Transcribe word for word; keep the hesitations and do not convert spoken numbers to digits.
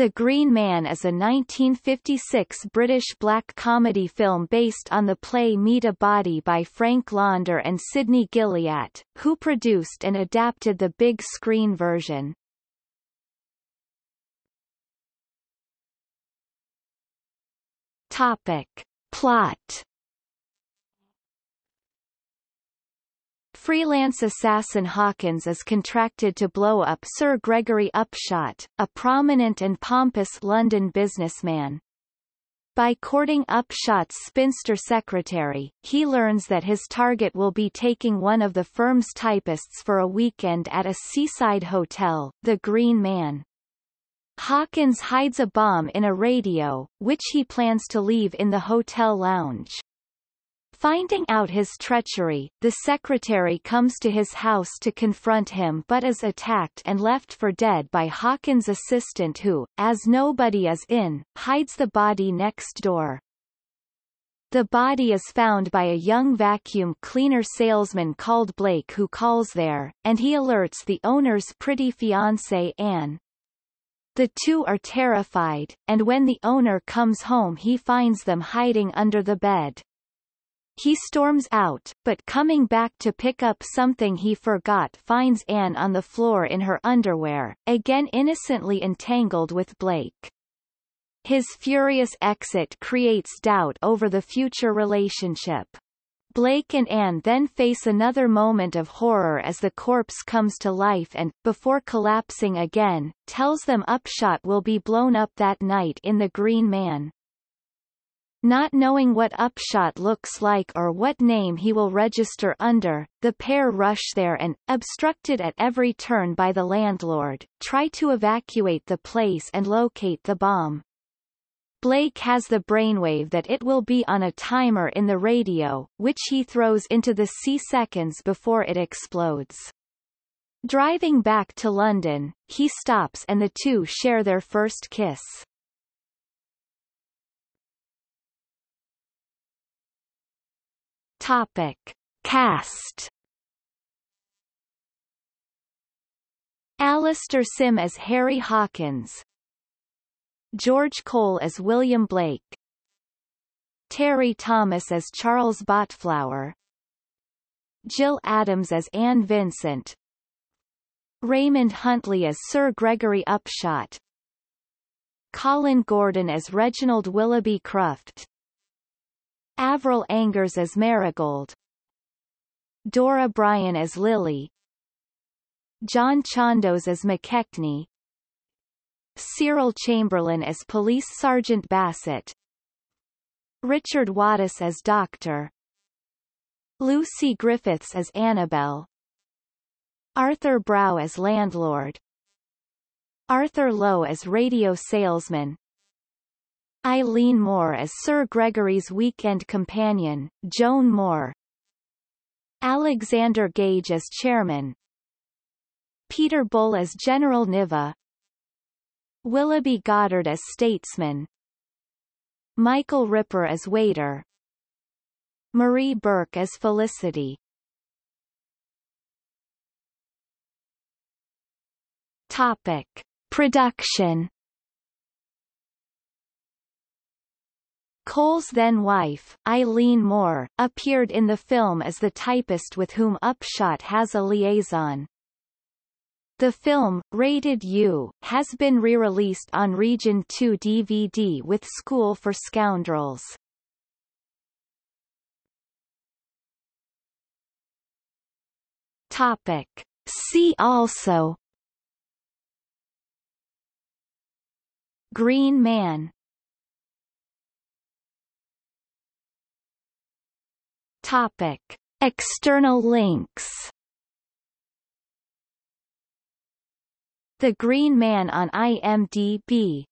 The Green Man is a nineteen fifty-six British black comedy film based on the play Meet a Body by Frank Launder and Sidney Gilliat, who produced and adapted the big screen version. Topic. Plot. Freelance assassin Hawkins is contracted to blow up Sir Gregory Upshot, a prominent and pompous London businessman. By courting Upshot's spinster secretary, he learns that his target will be taking one of the firm's typists for a weekend at a seaside hotel, the Green Man. Hawkins hides a bomb in a radio, which he plans to leave in the hotel lounge. Finding out his treachery, the secretary comes to his house to confront him but is attacked and left for dead by Hawkins' assistant who, as nobody is in, hides the body next door. The body is found by a young vacuum cleaner salesman called Blake who calls there, and he alerts the owner's pretty fiancée Anne. The two are terrified, and when the owner comes home he finds them hiding under the bed. He storms out, but coming back to pick up something he forgot finds Anne on the floor in her underwear, again innocently entangled with Blake. His furious exit creates doubt over the future relationship. Blake and Anne then face another moment of horror as the corpse comes to life and, before collapsing again, tells them Upshot will be blown up that night in The Green Man. Not knowing what Upshot looks like or what name he will register under, the pair rush there and, obstructed at every turn by the landlord, try to evacuate the place and locate the bomb. Blake has the brainwave that it will be on a timer in the radio, which he throws into the sea seconds before it explodes. Driving back to London, he stops and the two share their first kiss. Topic. Cast. Alistair Sim as Harry Hawkins. George Cole as William Blake. Terry Thomas as Charles Botflower. Jill Adams as Anne Vincent. Raymond Huntley as Sir Gregory Upshot. Colin Gordon as Reginald Willoughby Cruft. Avril Angers as Marigold. Dora Bryan as Lily. John Chondos as McKechnie. Cyril Chamberlain as Police Sergeant Bassett. Richard Wattis as Doctor. Lucy Griffiths as Annabelle. Arthur Brough as Landlord. Arthur Lowe as Radio Salesman. Eileen Moore as Sir Gregory's weekend companion, Joan Moore. Alexander Gage as Chairman. Peter Bull as General Niva. Willoughby Goddard as Statesman. Michael Ripper as Waiter. Marie Burke as Felicity. Topic. Production. Cole's then-wife, Eileen Moore, appeared in the film as the typist with whom Upshot has a liaison. The film, rated U, has been re-released on Region two D V D with School for Scoundrels. Topic. See also. Green Man. Topic. External links. The Green Man on I M D B.